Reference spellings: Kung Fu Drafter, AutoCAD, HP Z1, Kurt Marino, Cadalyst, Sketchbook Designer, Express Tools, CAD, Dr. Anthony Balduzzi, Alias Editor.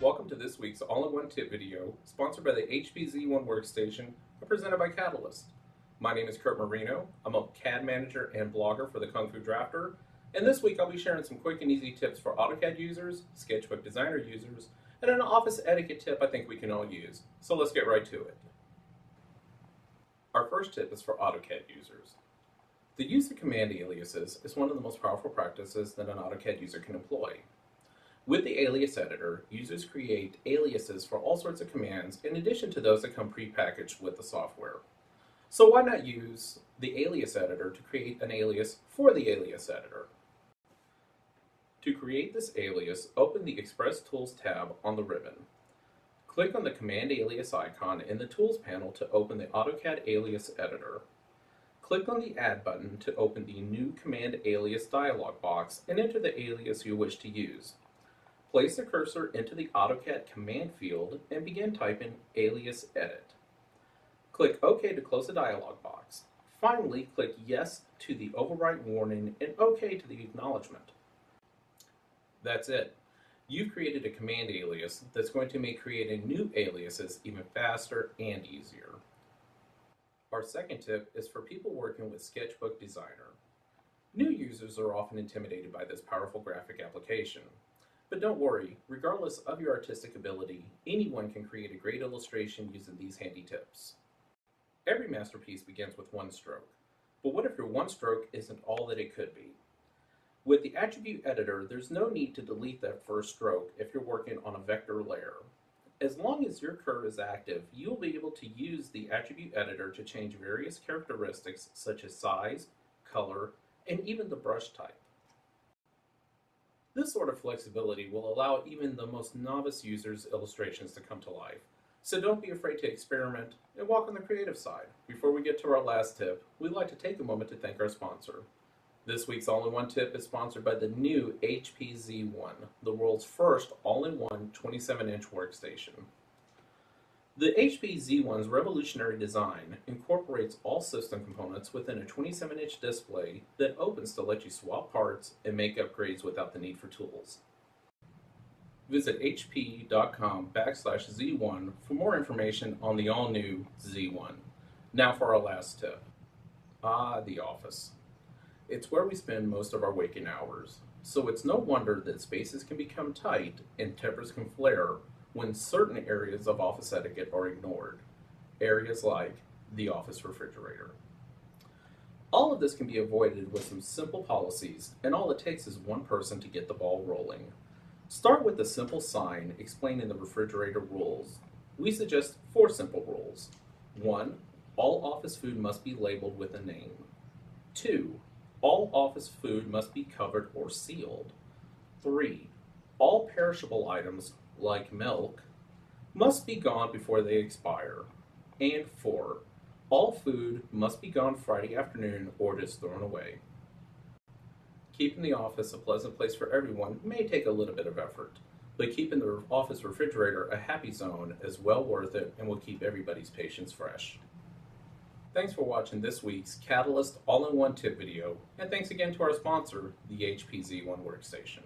Welcome to this week's all-in-one tip video, sponsored by the HP Z1 workstation and presented by Cadalyst. My name is Kurt Marino. I'm a CAD manager and blogger for the Kung Fu Drafter, and this week I'll be sharing some quick and easy tips for AutoCAD users, Sketchbook Designer users, and an office etiquette tip I think we can all use. So let's get right to it. Our first tip is for AutoCAD users. The use of command aliases is one of the most powerful practices that an AutoCAD user can employ. With the Alias Editor, users create aliases for all sorts of commands in addition to those that come prepackaged with the software. So why not use the Alias Editor to create an alias for the Alias Editor? To create this alias, open the Express Tools tab on the ribbon. Click on the Command Alias icon in the Tools panel to open the AutoCAD Alias Editor. Click on the Add button to open the New Command Alias dialog box and enter the alias you wish to use. Place the cursor into the AutoCAD command field and begin typing alias edit. Click OK to close the dialog box. Finally, click Yes to the overwrite warning and OK to the acknowledgement. That's it. You've created a command alias that's going to make creating new aliases even faster and easier. Our second tip is for people working with Sketchbook Designer. New users are often intimidated by this powerful graphic application. But don't worry, regardless of your artistic ability, anyone can create a great illustration using these handy tips. Every masterpiece begins with one stroke, but what if your one stroke isn't all that it could be? With the attribute editor, there's no need to delete that first stroke if you're working on a vector layer. As long as your curve is active, you'll be able to use the attribute editor to change various characteristics such as size, color, and even the brush type. This sort of flexibility will allow even the most novice users' illustrations to come to life. So don't be afraid to experiment and walk on the creative side. Before we get to our last tip, we'd like to take a moment to thank our sponsor. This week's all-in-one tip is sponsored by the new HP Z1, the world's first all-in-one 27-inch workstation. The HP Z1's revolutionary design incorporates all system components within a 27-inch display that opens to let you swap parts and make upgrades without the need for tools. Visit hp.com/Z1 for more information on the all-new Z1. Now for our last tip. The office. It's where we spend most of our waking hours, so it's no wonder that spaces can become tight and tempers can flare when certain areas of office etiquette are ignored, areas like the office refrigerator. All of this can be avoided with some simple policies, and all it takes is one person to get the ball rolling. Start with a simple sign explaining the refrigerator rules. We suggest 4 simple rules. 1. All office food must be labeled with a name. 2. All office food must be covered or sealed. 3. All perishable items like milk must be gone before they expire. And 4, all food must be gone Friday afternoon or it is thrown away. Keeping the office a pleasant place for everyone may take a little bit of effort, but keeping the office refrigerator a happy zone is well worth it and will keep everybody's patience fresh. Thanks for watching this week's Cadalyst all-in-one tip video, and thanks again to our sponsor, the HP Z1 workstation.